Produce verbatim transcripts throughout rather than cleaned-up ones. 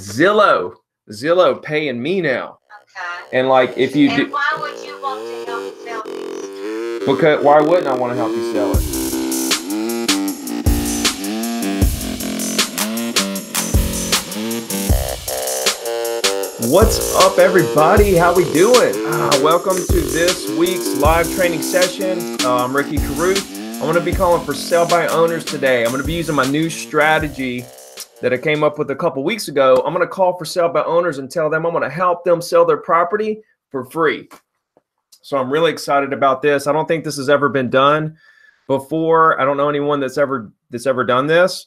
Zillow. Zillow paying me now. Okay. And like if you and do. Why would you want to help me sell this? Because why wouldn't I want to help you sell it? What's up, everybody? How we doing? Uh, welcome to this week's live training session. Uh, I'm Ricky Carruth. I'm going to be calling for sell by owners today. I'm going to be using my new strategy that I came up with a couple weeks ago. I'm going to call for sell by owners and tell them I'm going to help them sell their property for free. So I'm really excited about this. I don't think this has ever been done before. I don't know anyone that's ever that's ever done this.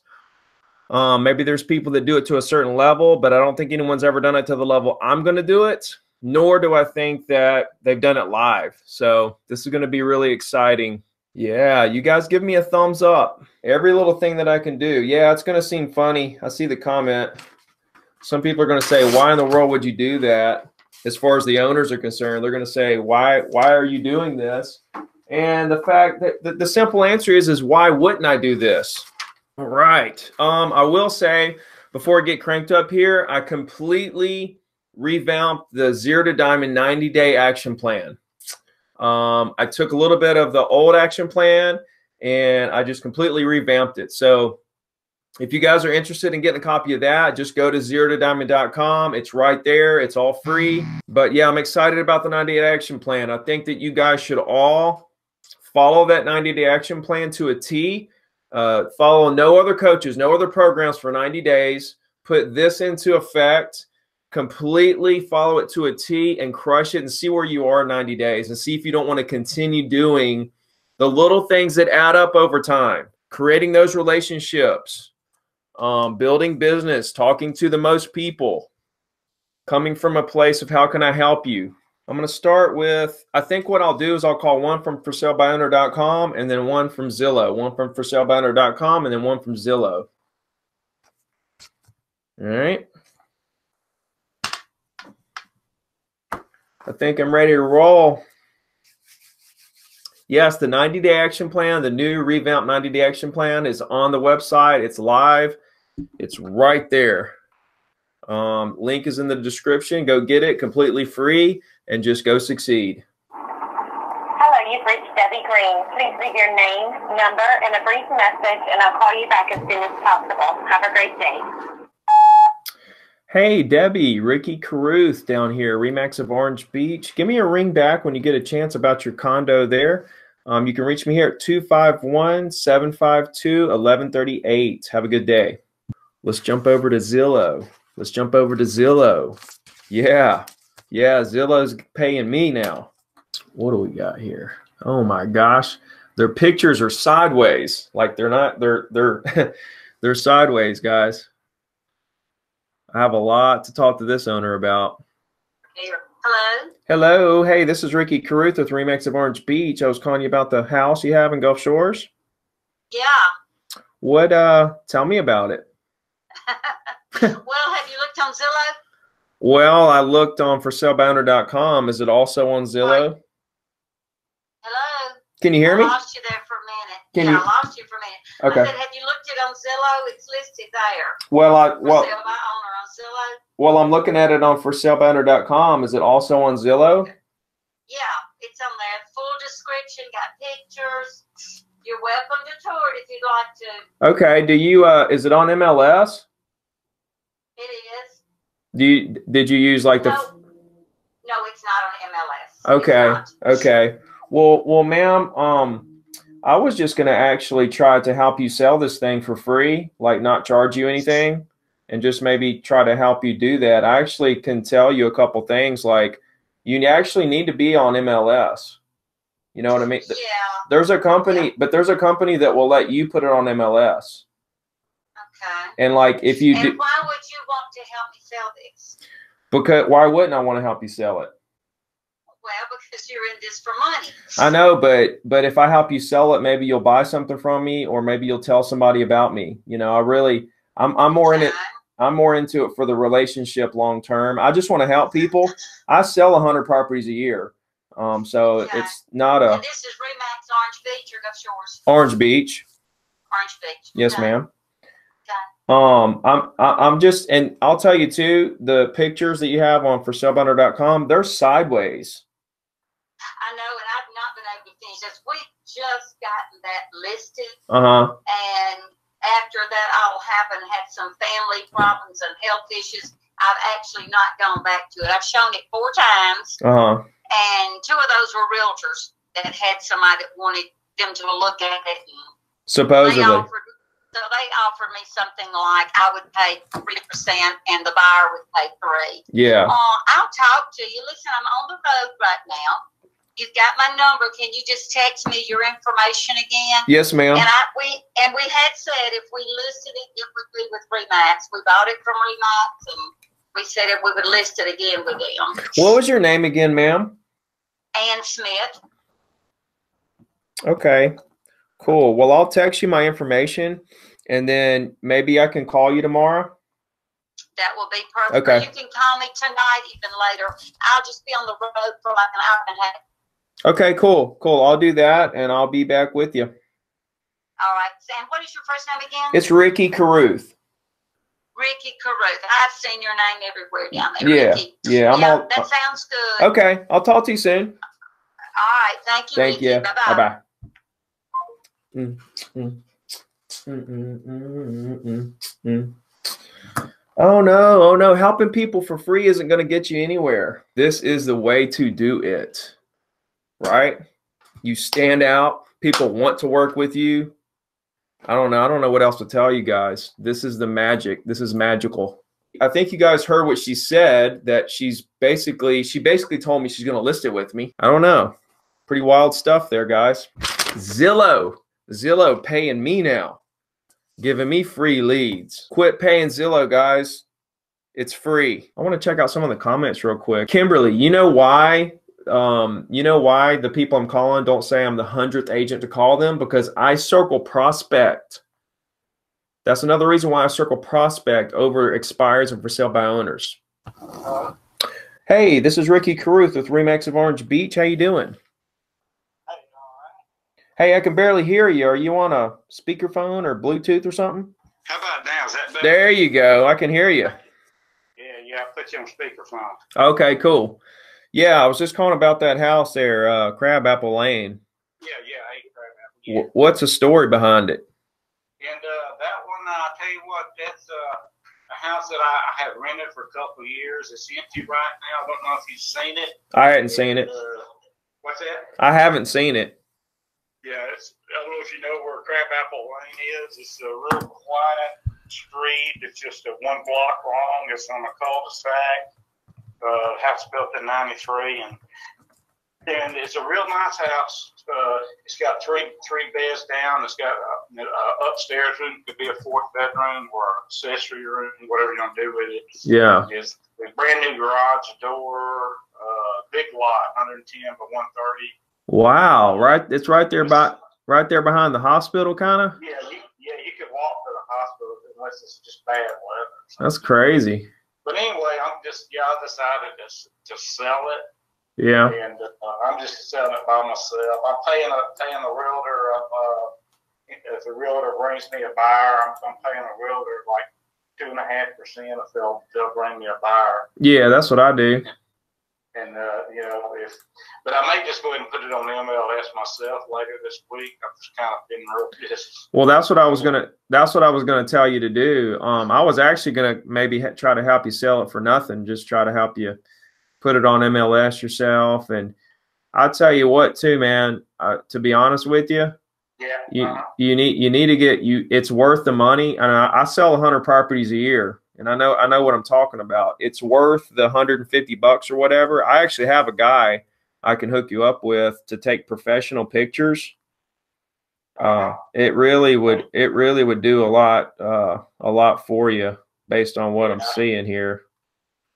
Um, maybe there's people that do it to a certain level, but I don't think anyone's ever done it to the level I'm going to do it, nor do I think that they've done it live. So this is going to be really exciting. Yeah, you guys give me a thumbs up. Every little thing that I can do. Yeah, it's going to seem funny. I see the comment. Some people are going to say, why in the world would you do that? As far as the owners are concerned, they're going to say, why, why are you doing this? And the fact that the, the simple answer is, is why wouldn't I do this? All right. Um, I will say before I get cranked up here, I completely revamped the Zero to Diamond ninety day action plan. Um, I took a little bit of the old action plan and I just completely revamped it. So if you guys are interested in getting a copy of that, just go to zero to diamond dot com. It's right there. It's all free. But yeah, I'm excited about the ninety day action plan. I think that you guys should all follow that ninety day action plan to a T. Uh, follow no other coaches, no other programs for ninety days. Put this into effect. Completely follow it to a T and crush it and see where you are in ninety days and see if you don't want to continue doing the little things that add up over time, creating those relationships, um, building business, talking to the most people, coming from a place of how can I help you? I'm going to start with, I think what I'll do is I'll call one from for sale by owner dot com and then one from Zillow, one from for sale by owner dot com and then one from Zillow. All right. I think I'm ready to roll. Yes, the ninety day action plan, the new revamped ninety day action plan is on the website. It's live. It's right there. Um, link is in the description. Go get it completely free and just go succeed. Hello, you've reached Debbie Green. Please leave your name, number, and a brief message, and I'll call you back as soon as possible. Have a great day. Hey, Debbie, Ricky Carruth down here, RE/MAX of Orange Beach. Give me a ring back when you get a chance about your condo there. Um, you can reach me here at two five one, seven five two, eleven thirty-eight. Have a good day. Let's jump over to Zillow. Let's jump over to Zillow. Yeah. Yeah, Zillow's paying me now. What do we got here? Oh, my gosh. Their pictures are sideways. Like they're not, they're, they're, they're sideways, guys. I have a lot to talk to this owner about. Hello. Hello. Hey, this is Ricky Carruth with RE/MAX of Orange Beach. I was calling you about the house you have in Gulf Shores. Yeah. What, uh, tell me about it. Well, have you looked on Zillow? Well, I looked on for sale by owner dot com. Is it also on Zillow? Right. Hello. Can you hear me? I lost you there for a minute. Can yeah, you... I lost you for a minute. Okay. I said, have you looked it on Zillow? It's listed there. Well, I, well. Zillow? Well, I'm looking at it on for sale by owner dot com. Is it also on Zillow? Yeah, it's on there. Full description, got pictures. You're welcome to tour it if you'd like to. Okay. Do you? Uh, is it on M L S? It is. Do you? Did you use like no. the? No, it's not on M L S. Okay. Okay. Well, well, ma'am. Um. I was just gonna actually try to help you sell this thing for free, like not charge you anything. And just maybe try to help you do that. I actually can tell you a couple things, like you actually need to be on M L S. You know what I mean? Yeah. There's a company, yeah. but there's a company that will let you put it on M L S. Okay. And like if you and do. And why would you want to help me sell this? Because why wouldn't I want to help you sell it? Well, because you're in this for money. I know, but but if I help you sell it, maybe you'll buy something from me, or maybe you'll tell somebody about me. You know, I really. I'm, I'm more in it. I'm more into it for the relationship long term. I just want to help people. I sell a hundred properties a year, um, so okay. it's not a. And this is RE/MAX Orange Beach or Gulf Shores. Orange Beach. Orange Beach. Yes, okay. ma'am. Okay. Um, I'm, I'm just, and I'll tell you too, the pictures that you have on for sale by owner dot com, they're sideways. I know. And I've not been able to finish this. We've just gotten that listed. Uh-huh. And after that all happened, had some family problems and health issues. I've actually not gone back to it. I've shown it four times. Uh-huh. And two of those were realtors that had somebody that wanted them to look at it. Supposedly. They offered, so they offered me something like I would pay three percent and the buyer would pay three. Yeah. Uh, I'll talk to you. Listen, I'm on the road right now. You've got my number. Can you just text me your information again? Yes, ma'am. And I we and we had said if we listed it, it would be with RE/MAX. We bought it from RE/MAX, and we said if we would list it again with them. What was your name again, ma'am? Ann Smith. Okay, cool. Well, I'll text you my information, and then maybe I can call you tomorrow. That will be perfect. Okay. You can call me tonight, even later. I'll just be on the road for like an hour and a half. Okay, cool, cool. I'll do that, and I'll be back with you. All right. Sam, what is your first name again? It's Ricky Carruth. Ricky Carruth. I've seen your name everywhere down there. Yeah, Ricky. yeah. I'm yeah all, that sounds good. Okay, I'll talk to you soon. All right, thank you. Thank Ricky. you. Bye-bye. Bye-bye. Mm, mm, mm, mm, mm, mm, mm, mm. Oh, no, oh, no. Helping people for free isn't going to get you anywhere. This is the way to do it, right? You stand out. People want to work with you. I don't know. I don't know what else to tell you guys. This is the magic. This is magical. I think you guys heard what she said, that she's basically, she basically told me she's going to list it with me. I don't know. Pretty wild stuff there, guys. Zillow. Zillow paying me now. Giving me free leads. Quit paying Zillow, guys. It's free. I want to check out some of the comments real quick. Kimberly, you know why? Um, you know why the people I'm calling don't say I'm the hundredth agent to call them? Because I circle prospect. That's another reason why I circle prospect over expires and for sale by owners. Hey, this is Ricky Carruth with RE/MAX of Orange Beach. How you doing? Hey, I can barely hear you. Are you on a speakerphone or Bluetooth or something? How about now? Is that better? There you go. I can hear you. Yeah, yeah. I put you on speakerphone. Okay, cool. Yeah, I was just calling about that house there, uh, Crabapple Lane. Yeah, yeah, I hate Crabapple. Yeah. What's the story behind it? And uh, that one, uh, I'll tell you what, that's uh, a house that I, I have rented for a couple of years. It's empty right now. I don't know if you've seen it. I hadn't and, seen it. Uh, what's that? I haven't seen it. Yeah, it's, I don't know if you know where Crabapple Lane is. It's a real quiet street. It's just a one block long. It's on a cul-de-sac. Uh, house built in ninety-three, and and it's a real nice house. Uh, it's got three three beds down. It's got uh, uh, upstairs room. Could be a fourth bedroom or accessory room, whatever you want to do with it. Yeah, it's a brand new garage door. Uh, big lot, one hundred ten by one thirty. Wow, right, it's right there by right there behind the hospital, kind of. Yeah, you, yeah, you could walk to the hospital unless it's just bad weather. That's crazy. But anyway, I'm just yeah, I decided to to sell it. Yeah, and uh, I'm just selling it by myself. I'm paying a paying a realtor. Uh, if the realtor brings me a buyer, I'm, I'm paying a realtor like two and a half percent if they'll they'll bring me a buyer. Yeah, that's what I do. And, uh, you know, if, but I may just go ahead and put it on M L S myself later this week. I've just kind of been real pissed. Well, that's what I was going to, that's what I was going to tell you to do. Um, I was actually going to maybe ha try to help you sell it for nothing. Just try to help you put it on M L S yourself. And I'll tell you what too, man, uh, to be honest with you, yeah, you, uh-huh. you need, you need to get you, it's worth the money. And I, I sell a hundred properties a year. And I know I know what I'm talking about. It's worth the one hundred fifty bucks or whatever. I actually have a guy I can hook you up with to take professional pictures. Uh, it really would it really would do a lot uh, a lot for you based on what I'm seeing here.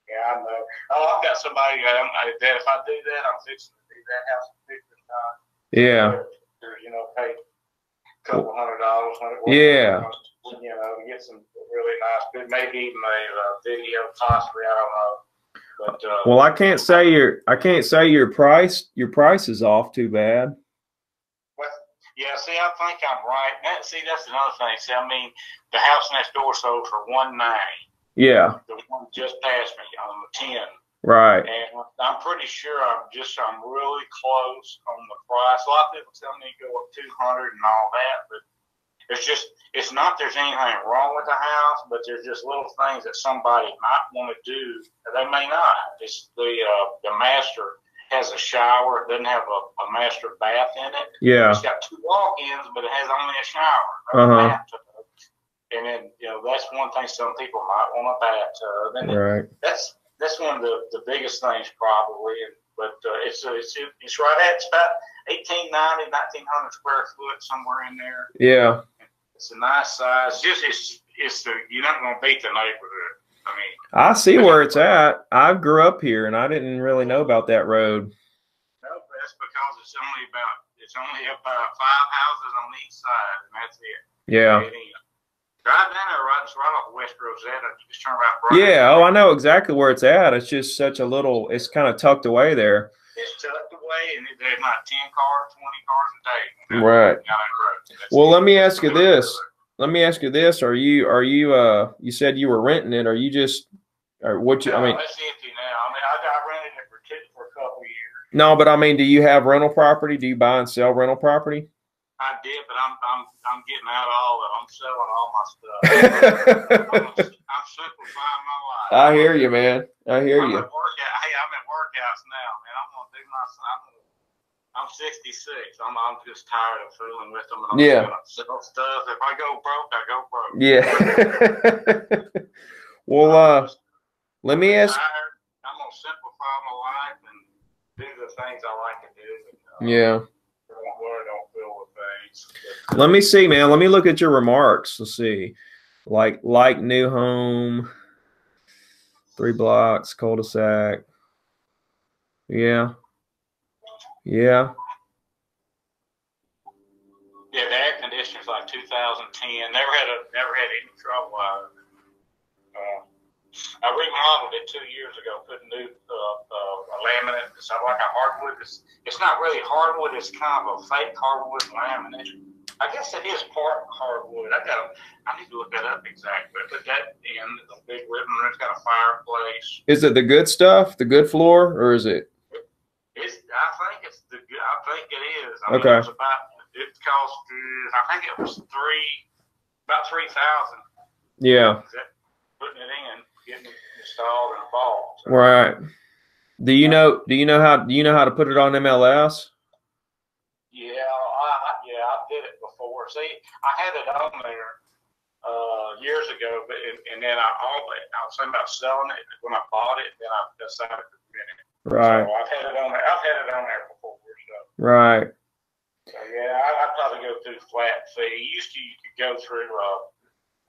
Yeah, I know. Oh, I've got somebody that I, that if I do that, I'm fixing to do that house in fifty times. Yeah. Or, or, you know, pay a couple hundred dollars. Yeah. You know, get some really nice, maybe even a uh, video, possibly. I don't know. But, uh, well, I can't say your I can't say your price. Your price is off too bad. Well, Yeah, see, I think I'm right. That, see, that's another thing. See, I mean, the house next door sold for one ninety. Yeah. The one just past me on the ten. Right. And I'm pretty sure I'm just I'm really close on the price. A lot of people tell me to go up two hundred and all that, but it's just it's not there's anything wrong with the house, but there's just little things that somebody might want to do that they may not. It's the uh, the master has a shower. It doesn't have a, a master bath in it. Yeah. It's got two walk-ins, but it has only a shower. Uh-huh. Bath and then, you know, that's one thing some people might want a bathtub. And right. It, that's that's one of the, the biggest things probably. But uh, it's, it's it's right at it's about eighteen ninety, nineteen hundred square foot, somewhere in there. Yeah. It's a nice size. It's just it's, it's the, you're not going to beat the neighborhood. I mean, I see where it's at. I grew up here, and I didn't really know about that road. No, that's because it's only about it's only about five houses on each side, and that's it. Yeah. It drive down there, right? It's right off West Rosetta. You just turn right. Bright yeah. Right. Oh, I know exactly where it's at. It's just such a little. It's kind of tucked away there. It's tucked away, and there's not ten cars, twenty cars a day. Right. Down that road. Well, let me ask you this. Let me ask you this: Are you are you uh you said you were renting it? Are you just or what? You, no, I mean, it's empty now. I mean, I, I rented it for two for a couple of years. No, but I mean, do you have rental property? Do you buy and sell rental property? I did, but I'm I'm I'm getting out of all of it. I'm selling all my stuff. I'm, I'm simplifying my life. I hear you, man. I hear I'm you. At workout, hey, I'm at workouts now, man. I'm gonna do my. I'm gonna, I'm sixty-six. I'm I'm just tired of fooling with them. And I'm yeah. Sell stuff. If I go broke, I go broke. Yeah. Well, uh, just, let me I'm ask. Tired. I'm gonna simplify my life and do the things I like to do. And, uh, yeah. Don't worry, don't feel with things. But, let me see, man. Let me look at your remarks. Let's see. Like like new home, three blocks, cul-de-sac. Yeah. Yeah. Yeah, the air conditioner's like two thousand ten. Never had a, never had any trouble. I, uh, I remodeled it two years ago. Put new uh, uh, laminate. It's not like a hardwood. It's, it's not really hardwood. It's kind of a fake hardwood laminate. I guess it is part hardwood. I got. I need to look that up exactly. But that in the big living room, it's got a fireplace. Is it the good stuff? The good floor, or is it? It's, I think it's the. I think it is. I okay. Mean, it's about, it cost. I think it was three, about three thousand. Yeah. Putting it in, getting it installed and bought. So. Right. Do you know? Do you know how? Do you know how to put it on M L S? Yeah, I yeah I did it before. See, I had it on there uh, years ago, but and, and then I all it. I was thinking about selling it when I bought it. Then I decided to rent it. Right. So I've had it on there. I've had it on there before. So. Right. So yeah, I, I'd probably go through flat fee. Used to, you could go through. Uh,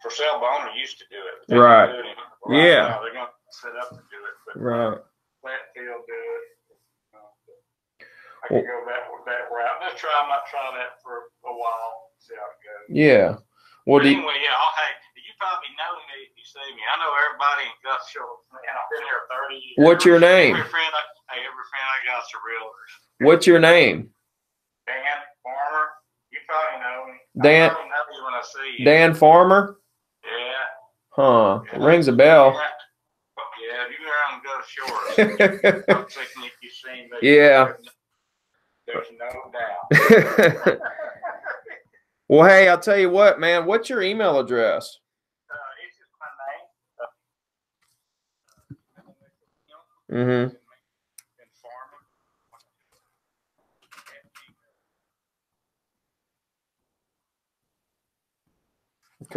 for sale by owner used to do it. They right. Do it right. Yeah. Now. They're going to set up to do it. But right. Flat fee will do it. I could well, go that that route. Let's try. I might try that for a while. See how it goes. Yeah. Well, anyway, do yeah. I'll, hey, you probably know me if you see me. I know everybody in Gulfshore. Man, I've been here thirty years. What's your name? Every friend I, hey, every friend I got's a realtor. What's your name? Dan Farmer. You probably know me. Dan. I probably know you when I see you. Dan Farmer. Yeah. Huh. Yeah. Rings a bell. Yeah. If you're around Gulfshore, I'm thinking if you've seen me. Yeah. There's no doubt. Well, hey, I'll tell you what, man. What's your email address? Uh, it's just my name. Uh, mm-hmm.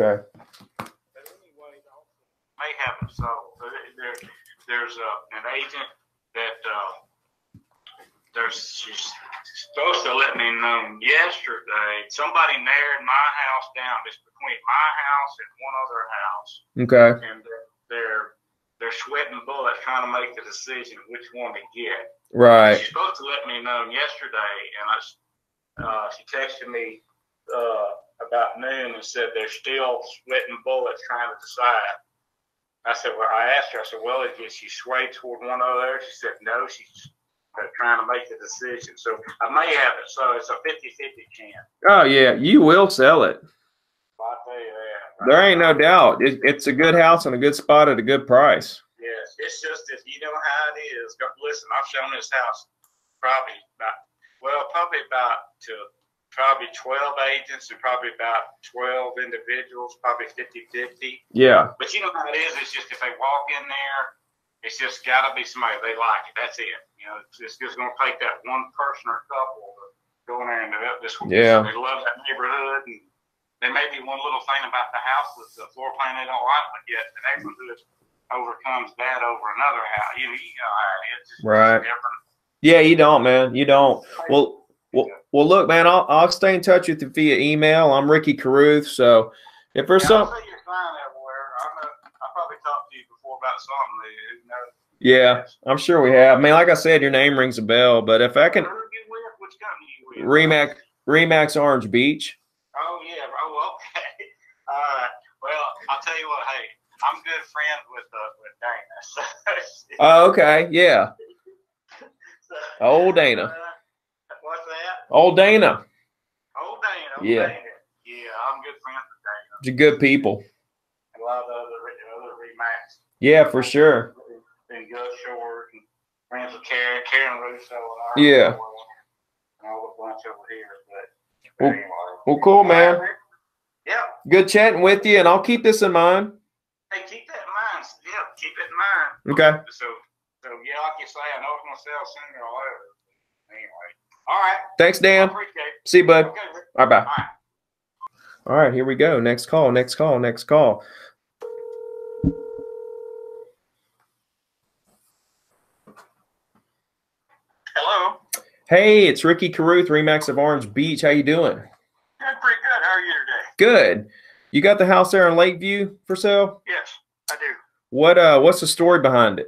Okay. May have it sold. There, there's a, an agent that uh, there's. She's, supposed to let me know yesterday. Somebody narrowed my house down. It's between my house and one other house. Okay. And they're they're, they're sweating bullets trying to make the decision which one to get. Right. She's supposed to let me know yesterday, and I uh, she texted me uh, about noon and said they're still sweating bullets trying to decide. I said, well, I asked her. I said, well, did she sway toward one or the other? She said, no. She's trying to make the decision. So I may have it. So it's a fifty fifty chance. Oh, yeah. You will sell it. Well, I'll tell you that. Right? There ain't no doubt. It, it's a good house and a good spot at a good price. Yes. It's just that you know how it is. Listen, I've shown this house probably about, well, probably about to probably twelve agents and probably about twelve individuals, probably fifty fifty. Yeah. But you know how it is. It's just if they walk in there, it's just got to be somebody they like it. That's it. You know, it's just, just going to take that one person or couple to go in there and develop this. Yeah. They love that neighborhood, and there may be one little thing about the house that's the floor plan they don't like, but yet the neighborhood overcomes that over another house. You know, you know it's just right. Different. Yeah, you don't, man. You don't. Well, well, well look, man. I'll I'll stay in touch with you via email. I'm Ricky Carruth. So if there's yeah, something. About something, you know. Yeah, I'm sure we have. I mean, like I said, your name rings a bell, but if I can. Which company you with? RE/MAX, RE/MAX Orange Beach. Oh, yeah. Oh, okay. Uh, well, I'll tell you what, hey, I'm good friends with, uh, with Dana. So oh, okay. Yeah. So, old Dana. Uh, what's that? Old Dana. Old Dana. Old yeah. Dana. Yeah, I'm good friends with Dana. They're good people. And a lot of the other, the other RE/MAX. Yeah, for sure. And Gus Shore and friends with Karen, Karen Russo. And yeah. And all the bunch over here. But well, anyway. Well, cool, man. Yeah. Good chatting with you, and I'll keep this in mind. Hey, keep that in mind. Yeah, keep it in mind. Okay. So, so yeah, like you say, I know it's going to sell sooner or later. Anyway. All right. Thanks, Dan. I appreciate it. See you, bud. Okay. All right, bye. All right. All right, here we go. Next call, next call, next call. Hello. Hey, it's Ricky Carruth, RE/MAX of Orange Beach. How you doing? Doing pretty good. How are you today? Good. You got the house there in Lakeview for sale? Yes, I do. What uh what's the story behind it?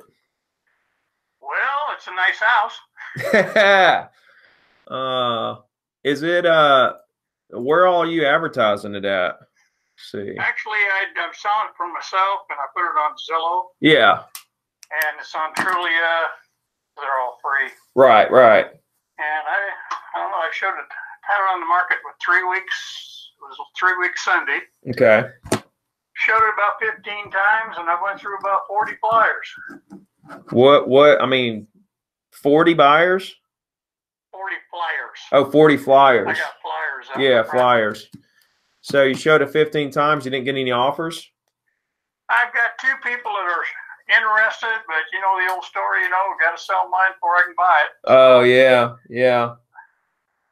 Well, it's a nice house. uh is it uh where all are you advertising it at? Let's see. Actually, I I saw it for myself and I put it on Zillow. Yeah. And it's on Trulia. They're all free. Right, right. And I, I don't know, I showed it, had it on the market for three weeks. It was a three-week Sunday. Okay. Showed it about fifteen times, and I went through about forty flyers. What, what, I mean, forty buyers? forty flyers. Oh, forty flyers. I got flyers. Out yeah, flyers. So you showed it fifteen times. You didn't get any offers? I've got two people that are interested, but you know the old story, you know, gotta sell mine before I can buy it. Oh yeah, yeah.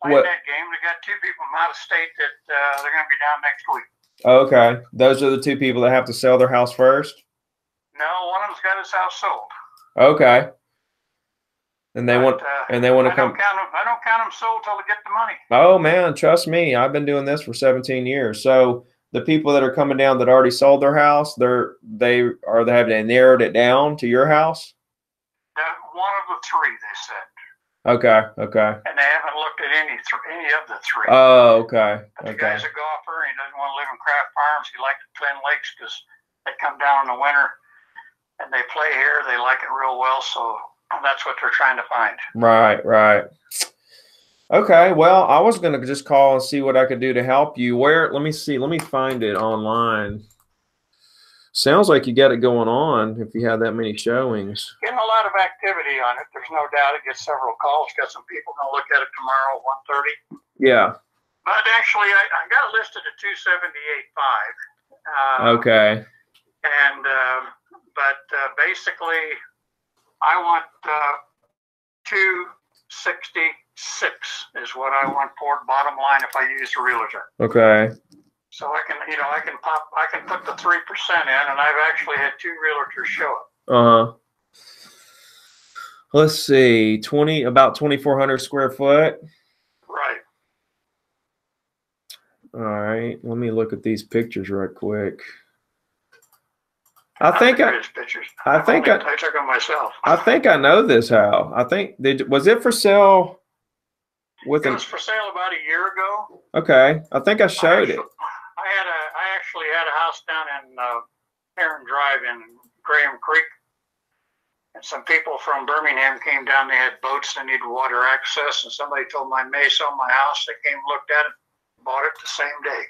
Played what? That game. We got two people from out of state that uh, they're gonna be down next week. Okay, those are the two people that have to sell their house first. No, one of them's got his house sold. Okay. And they but, want, uh, and they want to I come. Don't count them, I don't count them sold till they get the money. Oh man, trust me, I've been doing this for seventeen years, so. The people that are coming down that already sold their house, they're they are they have they narrowed it down to your house? That one of the three they said. Okay, okay. And they haven't looked at any any of the three. Oh, okay. But the okay. guy's a golfer. He doesn't want to live in Craft Farms. He likes the Twin Lakes because they come down in the winter and they play here. They like it real well, so that's what they're trying to find. Right, right. Okay, well, I was going to just call and see what I could do to help you. Where? Let me see. Let me find it online. Sounds like you got it going on if you have that many showings. Getting a lot of activity on it. There's no doubt. It gets several calls. Got some people going to look at it tomorrow at one thirty. Yeah. But actually, I, I got it listed at two seventy-eight five. Um, okay. And um, But uh, basically, I want uh, two sixty-six is what I want for bottom line if I use a realtor. Okay. So I can, you know, I can pop, I can put the three percent in, and I've actually had two realtors show it. Uh huh. Let's see, twenty about twenty four hundred square foot. Right. All right. Let me look at these pictures right quick. I think I, I think I, I took them myself. I think I know this house. I think they, was it for sale? With it was for sale about a year ago. Okay, I think I showed I actually, it. I had a, I actually had a house down in uh, Heron Drive in Graham Creek, and some people from Birmingham came down. They had boats that needed water access, and somebody told my mace on my house. They came, looked at it, bought it the same day.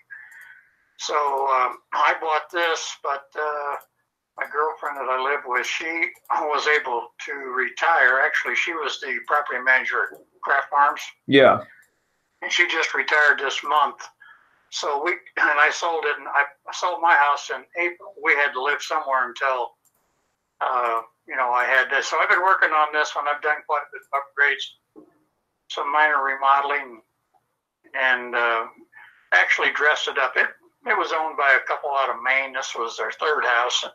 So um, I bought this, but uh, my girlfriend that I live with, she was able to retire. Actually, she was the property manager at Craft Farms. Yeah. And she just retired this month. So we, and I sold it, and I sold my house in April. We had to live somewhere until, uh, you know, I had this. So I've been working on this one. I've done quite a bit of upgrades, some minor remodeling, and uh, actually dressed it up. It, it was owned by a couple out of Maine. This was their third house. And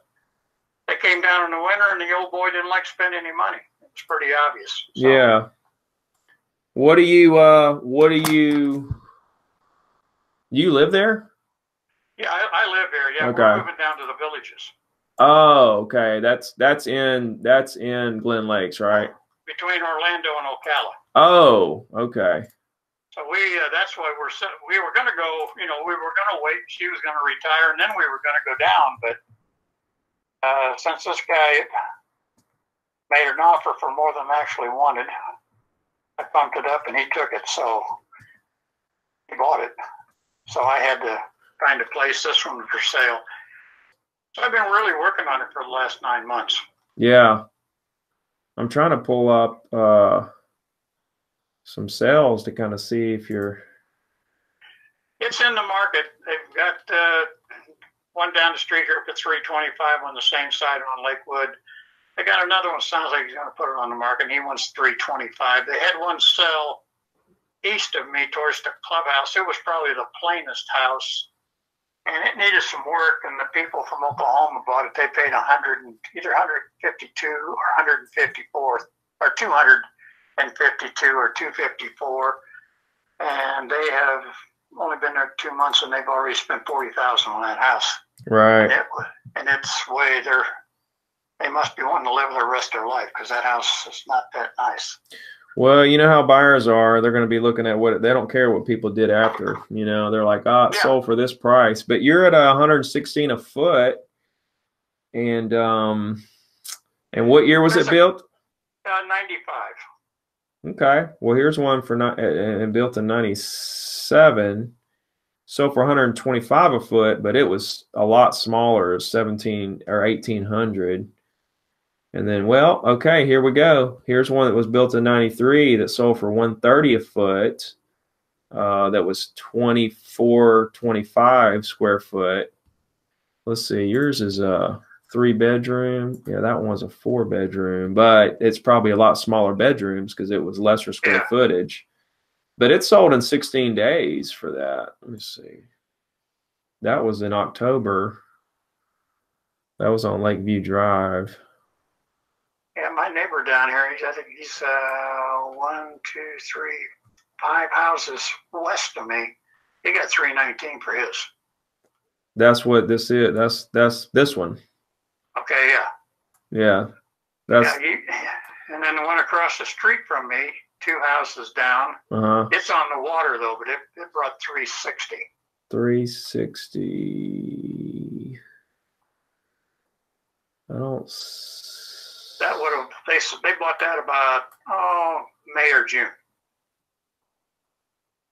they came down in the winter, and the old boy didn't like to spend any money. It was pretty obvious. So. Yeah. What do you, uh, what do you, you live there? Yeah, I, I live here. Yeah, okay. We're moving down to the villages. Oh, okay. That's that's in that's in Twin Lakes, right? Between Orlando and Ocala. Oh, okay. So we uh, that's why we're we were going to go. You know, we were going to wait. She was going to retire, and then we were going to go down. But uh, since this guy made an offer for more than I actually wanted, I pumped it up, and he took it. So he bought it. So I had to find a place. This one for sale. So I've been really working on it for the last nine months. Yeah. I'm trying to pull up uh, some sales to kind of see if you're. It's in the market. They've got uh, one down the street here for three twenty-five on the same side on Lakewood. They got another one. Sounds like he's going to put it on the market. And he wants three twenty-five. They had one sell east of me towards the clubhouse. It was probably the plainest house, and it needed some work, and the people from Oklahoma bought it. They paid one hundred, either one fifty-two or one fifty-four or two fifty-two or two fifty-four, and they have only been there two months, and they've already spent forty thousand dollars on that house. Right. And, it, and it's way they're they must be wanting to live the rest of their life, because that house is not that nice. Well, you know how buyers are. They're going to be looking at what – they don't care what people did after. You know, they're like, ah, oh, it yeah. sold for this price. But you're at one hundred sixteen a foot. And um, and what year was That's it a, built? Uh, ninety-five. Okay. Well, here's one for not, and built in ninety-seven. Sold for one hundred twenty-five a foot, but it was a lot smaller, seventeen or eighteen hundred. And then, well, okay, here we go. Here's one that was built in ninety-three that sold for one thirty a foot. Uh, that was twenty-four twenty-five square foot. Let's see, yours is a three bedroom. Yeah, that one's a four bedroom, but it's probably a lot smaller bedrooms because it was lesser square footage. But it sold in sixteen days for that. Let me see. That was in October. That was on Lakeview Drive. Yeah, my neighbor down here, I think he's uh, one, two, three, five houses west of me. He got three nineteen for his. That's what this is. That's that's this one. Okay, yeah. Yeah. That's. Yeah, he, and then the one across the street from me, two houses down. Uh-huh. It's on the water, though, but it, it brought three sixty. three sixty. I don't see. That would have they they bought that about oh May or June.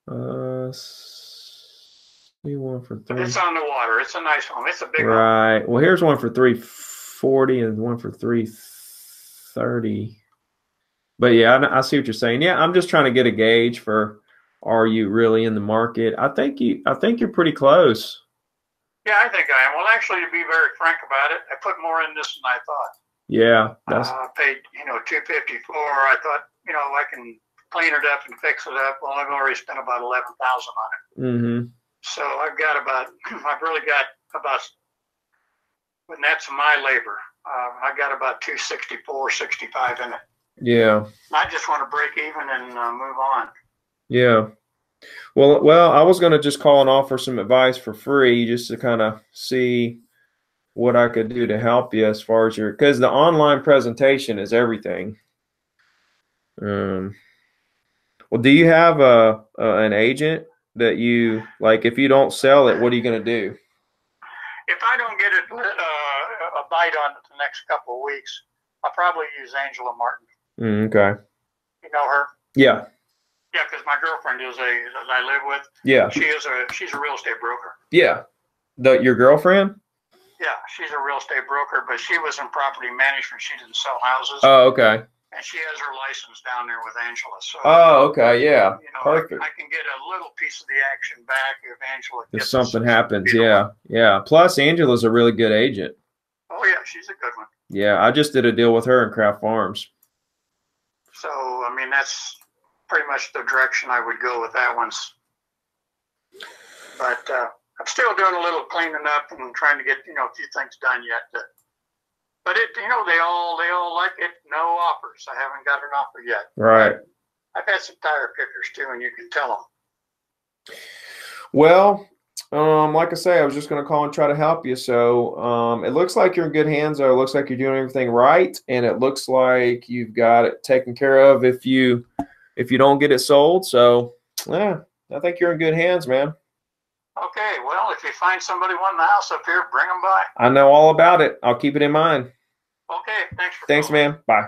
Uh, see one for three. It's on the water. It's a nice one. It's a big one. Right. Well, here's one for three forty and one for three thirty. But yeah, I, I see what you're saying. Yeah, I'm just trying to get a gauge for are you really in the market? I think you. I think you're pretty close. Yeah, I think I am. Well, actually, to be very frank about it, I put more in this than I thought. Yeah, that's uh, paid you know two fifty four. I thought you know I can clean it up and fix it up. Well, I've already spent about eleven thousand on it. Mm-hmm. So I've got about I've really got about, and that's my labor. Uh, I've got about two sixty four, sixty five in it. Yeah. I just want to break even and uh, move on. Yeah. Well, well, I was going to just call and offer some advice for free, just to kind of see what I could do to help you as far as your, because the online presentation is everything. Um, well, do you have a, a an agent that you, like if you don't sell it, what are you going to do? If I don't get a, uh, a bite on it the next couple of weeks, I probably use Angela Martin. Mm, okay. You know her? Yeah. Yeah, because my girlfriend is a that I live with. Yeah. She is a she's a real estate broker. Yeah. The your girlfriend? Yeah, she's a real estate broker, but she was in property management. She didn't sell houses. Oh, okay. And she has her license down there with Angela. So, oh, okay, yeah. You know, perfect. I, I can get a little piece of the action back if Angela gets if something this, happens, you know. yeah. Yeah. Plus Angela's a really good agent. Oh yeah, she's a good one. Yeah, I just did a deal with her in Craft Farms. So I mean that's pretty much the direction I would go with that one. But uh I'm still doing a little cleaning up and trying to get, you know, a few things done yet. To, but it, you know, they all they all like it. No offers. I haven't got an offer yet. Right. I've had some tire kickers too, and you can tell them. Well, um, like I say, I was just going to call and try to help you. So um, it looks like you're in good hands. Though. It looks like you're doing everything right, and it looks like you've got it taken care of. If you if you don't get it sold, so yeah, I think you're in good hands, man. Okay, well, if you find somebody wanting the house up here, bring them by. I know all about it. I'll keep it in mind. Okay, thanks for Thanks, calling. man. Bye.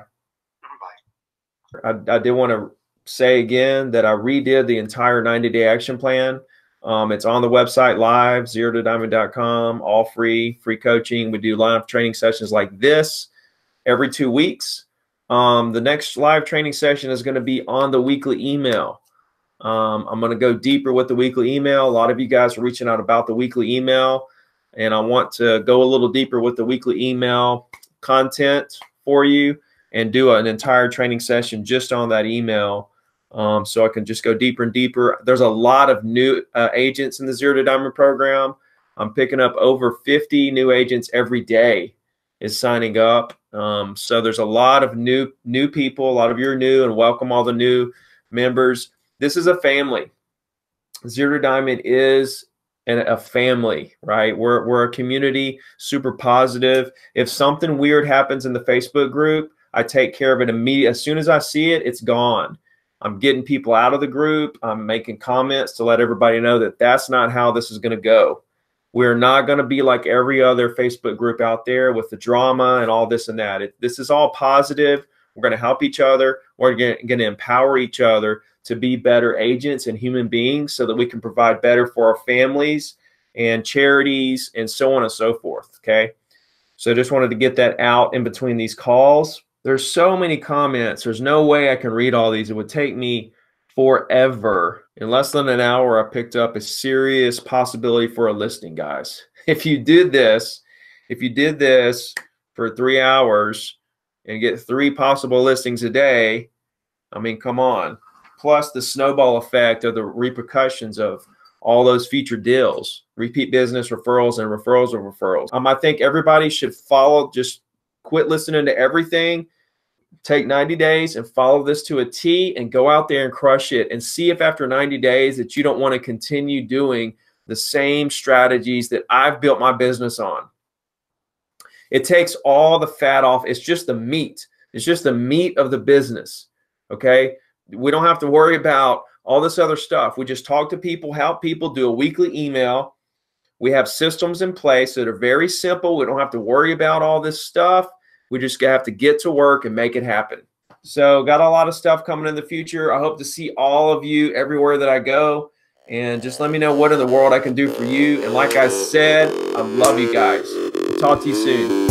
Bye. I, I did want to say again that I redid the entire ninety-day action plan. Um, it's on the website live, zero to diamond dot com, all free, free coaching. We do live training sessions like this every two weeks. Um, the next live training session is going to be on the weekly email. Um, I'm going to go deeper with the weekly email. A lot of you guys are reaching out about the weekly email, and I want to go a little deeper with the weekly email content for you and do an entire training session just on that email. Um, so I can just go deeper and deeper. There's a lot of new uh, agents in the Zero to Diamond program. I'm picking up over fifty new agents every day is signing up. Um, so there's a lot of new, new people. A lot of you are new, and welcome all the new members. This is a family. Zero to Diamond is an, a family, right? We're, we're a community, super positive. If something weird happens in the Facebook group, I take care of it immediately. As soon as I see it, it's gone. I'm getting people out of the group. I'm making comments to let everybody know that that's not how this is going to go. We're not going to be like every other Facebook group out there with the drama and all this and that. It, this is all positive. We're going to help each other. We're going to empower each other to be better agents and human beings so that we can provide better for our families and charities and so on and so forth. Okay. So just wanted to get that out in between these calls. There's so many comments. There's no way I can read all these. It would take me forever. In less than an hour, I picked up a serious possibility for a listing, guys. If you did this, if you did this for three hours, and get three possible listings a day, I mean, come on. Plus the snowball effect of the repercussions of all those future deals, repeat business, referrals, and referrals of referrals. Um, I think everybody should follow, just quit listening to everything, take ninety days and follow this to a T and go out there and crush it and see if after ninety days that you don't want to continue doing the same strategies that I've built my business on. It takes all the fat off. It's just the meat. It's just the meat of the business, okay? We don't have to worry about all this other stuff. We just talk to people, help people, do a weekly email. We have systems in place that are very simple. We don't have to worry about all this stuff. We just have to get to work and make it happen. So got a lot of stuff coming in the future. I hope to see all of you everywhere that I go. And just let me know what in the world I can do for you. And like I said, I love you guys. Talk to you soon.